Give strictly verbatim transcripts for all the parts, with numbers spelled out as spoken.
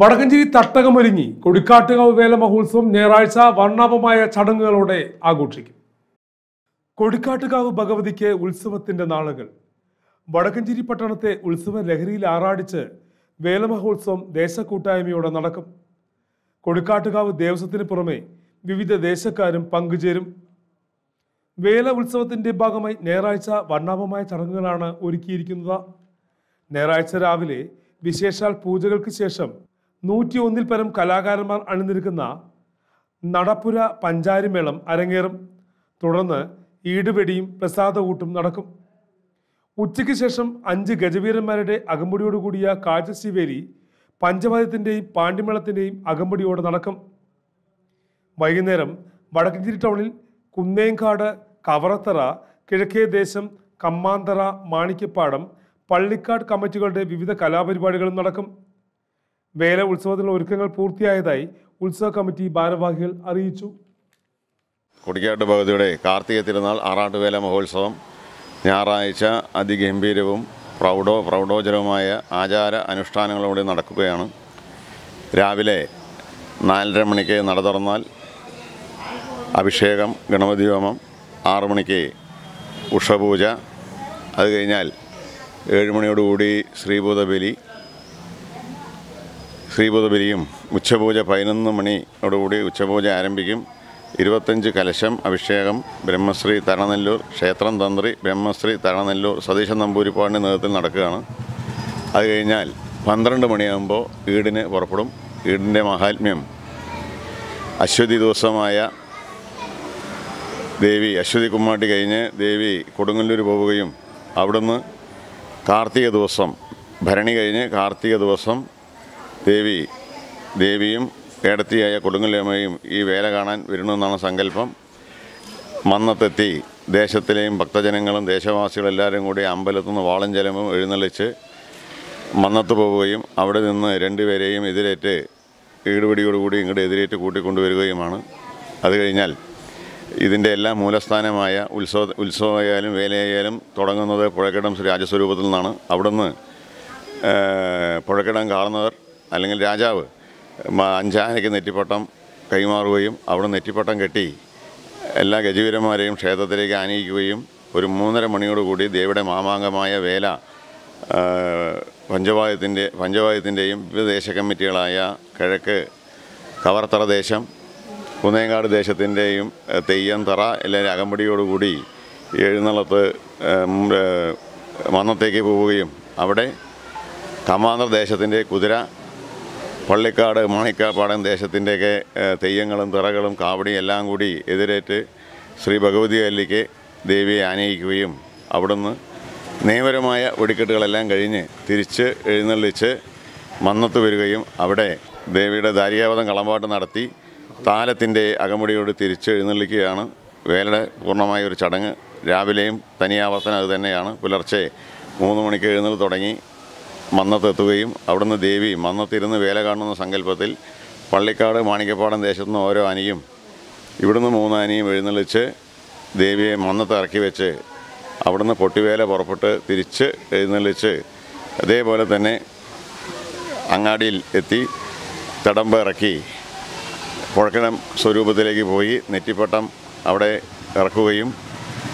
വടക്കഞ്ചേരി തട്ടകമൊരുങ്ങി കൊടിക്കാട്ട് കാവ് വേല മഹോത്സവം ഞായറാഴ്ച വർണ്ണാഭമായ ചടങ്ങുകളോടെ ആഘോഷിക്കും. കൊടിക്കാട്ട് കാവ് ഭഗവതിക്ക് ഉത്സവത്തിന്റെ നാളുകൾ. വടക്കഞ്ചേരി പട്ടണത്തെ ഉത്സവ ലഹരിയിൽ ആറാടിച്ച് വേല മഹോത്സവം ദേശക്കൂട്ടായ്മയോടെ നടക്കും. കൊടിക്കാട്ട് കാവ് ദേവസ്വത്തിന് പുറമെ വിവിധ ദേശക്കാരും പങ്കുചേരും. വേല ഉത്സവത്തിന്റെ ഭാഗമായി ഞായറാഴ്ച വർണ്ണാഭമായ ചടങ്ങുകളാണ് ഒരുക്കിയിരിക്കുന്നത്. ഞായറാഴ്ച രാവിലെ വിശേഷാൽ പൂജകൾക്ക് ശേഷം നൂറ്റി ഒന്നിൽ പരം കലാകാരന്മാർ അണിനിരക്കുന്ന നടപ്പുര പഞ്ചാരിമേളം അരങ്ങേറും. തുടർന്ന് ഈടുവെടിയും പ്രസാദകൂട്ടും നടക്കും. ഉച്ചയ്ക്ക് ശേഷം അഞ്ച് ഗജവീരന്മാരുടെ അകമ്പടിയോടുകൂടിയ കാഴ്ചശിവേലി പഞ്ചവാദ്യത്തിൻ്റെയും പാണ്ഡിമേളത്തിൻ്റെയും അകമ്പടിയോടെ നടക്കും. വൈകുന്നേരം വടക്കഞ്ചേരി ടൗണിൽ കുന്നേങ്കാട്, കവറത്തറ, കിഴക്കേദേശം, കമ്മാന്തറ, മാണിക്കപ്പാടം, പള്ളിക്കാട് കമ്മിറ്റികളുടെ വിവിധ കലാപരിപാടികളും നടക്കും. വേല ഉത്സവത്തിനുള്ള ഒരുക്കങ്ങൾ പൂർത്തിയായതായി ഉത്സവ കമ്മിറ്റി ഭാരവാഹികൾ അറിയിച്ചു. കൊടിക്കാട്ട് ഭഗവതിയുടെ കാർത്തിക തിരുനാൾ ആറാട്ട് വേല മഹോത്സവം ഞായറാഴ്ച അതിഗംഭീരവും പ്രൗഢോ പ്രൗഢോജനവുമായ ആചാര അനുഷ്ഠാനങ്ങളോടെ നടക്കുകയാണ്. രാവിലെ നാലര മണിക്ക് നട തുറന്നാൽ അഭിഷേകം, ഗണപതി ഹോമം, ആറു മണിക്ക് ഉഷപൂജ, അത് കഴിഞ്ഞാൽ ഏഴുമണിയോടുകൂടി ശ്രീഭൂതബലി ശ്രീഭൂതബലിയും ഉച്ചപൂജ പതിനൊന്ന് മണിയോടുകൂടി ഉച്ചപൂജ ആരംഭിക്കും. ഇരുപത്തഞ്ച് കലശം അഭിഷേകം ബ്രഹ്മശ്രീ തരണനെല്ലൂർ ക്ഷേത്രം തന്ത്രി ബ്രഹ്മശ്രീ തരണനെല്ലൂർ സതീശൻ നമ്പൂരിപ്പാടിൻ്റെ നേതൃത്വത്തിൽ നടക്കുകയാണ്. അത് കഴിഞ്ഞാൽ പന്ത്രണ്ട് മണിയാകുമ്പോൾ ഈടിന് പുറപ്പെടും. ഈടിൻ്റെ മഹാത്മ്യം, അശ്വതി ദിവസമായ ദേവി അശ്വതി കുമ്മാട്ടി കഴിഞ്ഞ് ദേവി കൊടുങ്ങല്ലൂർ പോവുകയും അവിടുന്ന് കാർത്തിക ദിവസം ഭരണി കഴിഞ്ഞ് കാർത്തിക ദിവസം ദേവി ദേവിയും ഏടത്തിയായ കൊടുങ്ങല്ലമ്മയും ഈ വേല കാണാൻ വരണമെന്നാണ് സങ്കല്പം. മന്നത്തെത്തി ദേശത്തിലെയും ഭക്തജനങ്ങളും ദേശവാസികളെല്ലാവരും കൂടി അമ്പലത്തുനിന്ന് വാളം ജലവും എഴുന്നള്ളിച്ച് മന്നത്ത് പോവുകയും അവിടെ നിന്ന് രണ്ടുപേരെയും എതിരേറ്റ് ഈടുപിടിയോടുകൂടി ഇങ്ങോട്ട് എതിരേറ്റ് കൂട്ടിക്കൊണ്ടുവരികയുമാണ്. അത് കഴിഞ്ഞാൽ ഇതിൻ്റെ എല്ലാ മൂലസ്ഥാനമായ ഉത്സവ ഉത്സവമായാലും വേലയായാലും തുടങ്ങുന്നത് പുഴക്കിടം ശ്രീ രാജസ്വരൂപത്തിൽ നിന്നാണ്. അവിടുന്ന് പുഴക്കിടം കാർന്നവർ അല്ലെങ്കിൽ രാജാവ് അഞ്ചാനയ്ക്ക് നെറ്റിപ്പട്ടം കൈമാറുകയും അവിടെ നെറ്റിപ്പട്ടം കെട്ടി എല്ലാ ഗജവീരന്മാരെയും ക്ഷേത്രത്തിലേക്ക് ആനയിക്കുകയും ഒരു മൂന്നര മണിയോടുകൂടി ദേവിയുടെ മാമാങ്കമായ വേല പഞ്ചവായത്തിൻ്റെ പഞ്ചവായത്തിൻ്റെയും വിവിധ ദേശ കമ്മിറ്റികളായ കിഴക്ക് കവർത്തറ ദേശം, കുന്നേങ്കാട് ദേശത്തിൻ്റെയും തെയ്യം തറ എല്ലാവരും അകമ്പടിയോടുകൂടി എഴുന്നള്ളത്ത് മന്നത്തേക്ക് പോവുകയും അവിടെ കമാന്തർ ദേശത്തിൻ്റെ കുതിര, പള്ളിക്കാട് മാണിക്കാപ്പാടൻ ദേശത്തിൻ്റെയൊക്കെ തെയ്യങ്ങളും തിറകളും കാവടിയും എല്ലാം കൂടി എതിരേറ്റ് ശ്രീ ഭഗവതി അല്ലിക്ക് ദേവിയെ ആനയിക്കുകയും അവിടുന്ന് നിയമപരമായ വെടിക്കെട്ടുകളെല്ലാം കഴിഞ്ഞ് തിരിച്ച് എഴുന്നള്ളിച്ച് മന്നത്ത് വരികയും അവിടെ ദേവിയുടെ ദാരിയാവതം കളമ്പാട്ട് നടത്തി താലത്തിൻ്റെ അകമ്പടിയോട് തിരിച്ച് എഴുന്നള്ളിക്കുകയാണ് വേലയുടെ പൂർണ്ണമായ ഒരു ചടങ്ങ്. രാവിലെയും തനിയാവർത്തനം അത് തന്നെയാണ്. പുലർച്ചെ മൂന്ന് മണിക്ക് എഴുന്നള്ളി തുടങ്ങി മന്നത്തെത്തുകയും അവിടുന്ന് ദേവി മന്നത്തിരുന്ന് വേല കാണുന്ന സങ്കല്പത്തിൽ പള്ളിക്കാട് മാണിക്കപ്പാടം ദേശത്തുനിന്ന് ഓരോ ആനയും ഇവിടുന്ന് മൂന്നാനയും എഴുന്നള്ളിച്ച് ദേവിയെ മന്നത്ത് ഇറക്കി വെച്ച് അവിടുന്ന് പൊട്ടിവേല പുറപ്പെട്ട് തിരിച്ച് എഴുന്നള്ളിച്ച് അതേപോലെ തന്നെ അങ്ങാടിയിൽ എത്തി തടമ്പ് ഇറക്കി പുഴക്കിടം സ്വരൂപത്തിലേക്ക് പോയി നെറ്റിപ്പട്ടം അവിടെ ഇറക്കുകയും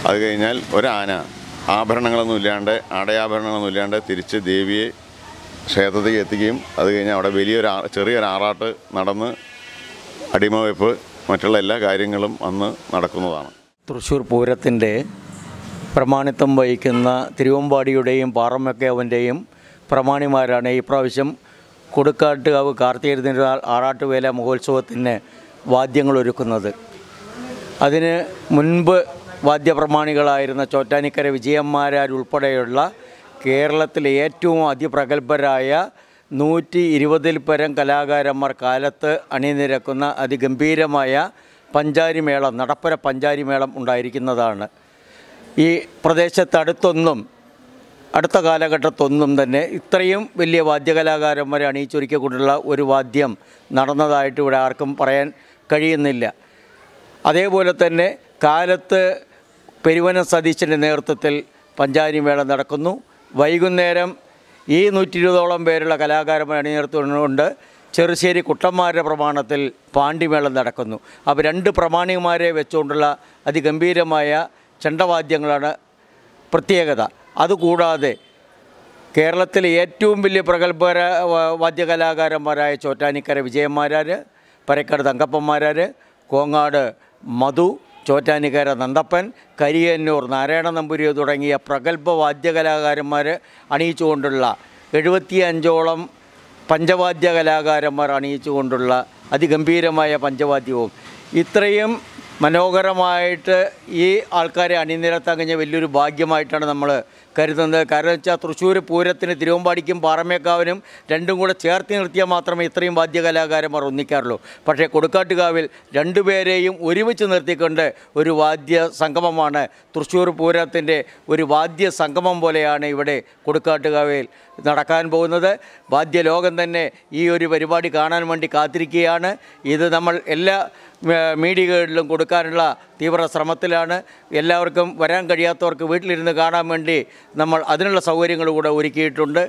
അത് കഴിഞ്ഞാൽ ഒരാന ആഭരണങ്ങളൊന്നും ഇല്ലാണ്ട് ആടയാഭരണങ്ങളൊന്നും ഇല്ലാണ്ട് തിരിച്ച് ദേവിയെ ക്ഷേത്രത്തിലേക്ക് എത്തിക്കുകയും അത് കഴിഞ്ഞാൽ അവിടെ വലിയൊരു ചെറിയൊരു ആറാട്ട് നടന്ന് അടിമവെപ്പ് മറ്റുള്ള എല്ലാ കാര്യങ്ങളും അന്ന് നടക്കുന്നതാണ്. തൃശ്ശൂർ പൂരത്തിൻ്റെ പ്രമാണിത്വം വഹിക്കുന്ന തിരുവമ്പാടിയുടെയും പാറമക്കവൻ്റെയും പ്രമാണിമാരാണ് ഇപ്രാവശ്യം കൊടിക്കാട്ട് കാവ് കാർത്തിക തിരുനാൾ ആറാട്ട് വേല മഹോത്സവത്തിന് വാദ്യങ്ങളൊരുക്കുന്നത്. അതിന് മുൻപ് വാദ്യപ്രമാണികളായിരുന്ന ചോറ്റാനിക്കര വിജയന്മാരാരുൾപ്പെടെയുള്ള കേരളത്തിലെ ഏറ്റവും അതിപ്രഗത്ഭരായ നൂറ്റി ഇരുപതിൽ പരം കലാകാരന്മാർ കാലത്ത് അണിനിരക്കുന്ന അതിഗംഭീരമായ പഞ്ചാരിമേളം, നടപ്പുര പഞ്ചാരിമേളം ഉണ്ടായിരിക്കുന്നതാണ്. ഈ പ്രദേശത്തടുത്തൊന്നും അടുത്ത കാലഘട്ടത്തൊന്നും തന്നെ ഇത്രയും വലിയ വാദ്യകലാകാരന്മാരെ അണിയിച്ചൊരുക്കിക്കൊണ്ടുള്ള ഒരു വാദ്യം നടന്നതായിട്ട് ഇവിടെ ആർക്കും പറയാൻ കഴിയുന്നില്ല. അതേപോലെ തന്നെ കാലത്ത് പെരുവനം സതീശൻ്റെ നേതൃത്വത്തിൽ പഞ്ചാരിമേളം നടക്കുന്നു. വൈകുന്നേരം ഈ നൂറ്റി ഇരുപതോളം പേരുള്ള കലാകാരന്മാർ അണിനിരത്തുന്നുണ്ട്. ചെറുശ്ശേരി കുട്ടന്മാരുടെ പ്രമാണത്തിൽ പാണ്ടിമേളം നടക്കുന്നു. അവർ രണ്ട് പ്രമാണികമാരെ വെച്ചുകൊണ്ടുള്ള അതിഗംഭീരമായ ചണ്ടവാദ്യങ്ങളാണ് പ്രത്യേകത. അതുകൂടാതെ കേരളത്തിലെ ഏറ്റവും വലിയ പ്രഗത്ഭ വാദ്യകലാകാരന്മാരായ ചോറ്റാനിക്കര വിജയന്മാരാർ, പരക്കാട് തങ്കപ്പന്മാരാർ, കോങ്ങാട് മധു, ചോറ്റാനിക്കര നന്ദപ്പൻ, കരിയന്നൂർ നാരായണ നമ്പൂതിരി തുടങ്ങിയ പ്രഗത്ഭ വാദ്യകലാകാരന്മാർ അണിയിച്ചുകൊണ്ടുള്ള എഴുപത്തിയഞ്ചോളം പഞ്ചവാദ്യ കലാകാരന്മാർ അണിയിച്ചുകൊണ്ടുള്ള അതിഗംഭീരമായ പഞ്ചവാദ്യവും ഇത്രയും മനോഹരമായിട്ട് ഈ ആൾക്കാരെ അണിനിരത്താൻ കഴിഞ്ഞ വലിയൊരു ഭാഗ്യമായിട്ടാണ് നമ്മൾ കരുതുന്നത്. കാരണം വെച്ചാൽ തൃശ്ശൂർ പൂരത്തിന് തിരുവമ്പാടിക്കും പാറമേക്കാവിനും രണ്ടും കൂടെ ചേർത്ത് നിർത്തിയാൽ മാത്രമേ ഇത്രയും വാദ്യകലാകാരന്മാർ ഒന്നിക്കാറുള്ളൂ. പക്ഷേ കൊടുക്കാട്ടുകാവിൽ രണ്ടുപേരെയും ഒരുമിച്ച് നിർത്തിക്കൊണ്ട് ഒരു വാദ്യ സംഗമമാണ്. തൃശ്ശൂർ പൂരത്തിൻ്റെ ഒരു വാദ്യ സംഗമം പോലെയാണ് ഇവിടെ കൊടുക്കാട്ടുകാവിൽ നടക്കാൻ പോകുന്നത്. വാദ്യലോകം തന്നെ ഈ ഒരു പരിപാടി കാണാൻ വേണ്ടി കാത്തിരിക്കുകയാണ്. ഇത് നമ്മൾ എല്ലാ മീഡിയകളിലും കൊടുക്കാനുള്ള തീവ്ര ശ്രമത്തിലാണ്. എല്ലാവർക്കും വരാൻ കഴിയാത്തവർക്ക് വീട്ടിലിരുന്ന് കാണാൻ വേണ്ടി നമ്മൾ അതിനുള്ള സൗകര്യങ്ങൾ കൂടെ ഒരുക്കിയിട്ടുണ്ട്.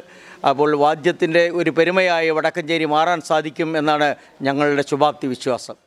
അപ്പോൾ വാദ്യത്തിൻ്റെ ഒരു പെരുമയായി വടക്കഞ്ചേരി മാറാൻ സാധിക്കും എന്നാണ് ഞങ്ങളുടെ ശുഭാപ്തി വിശ്വാസം.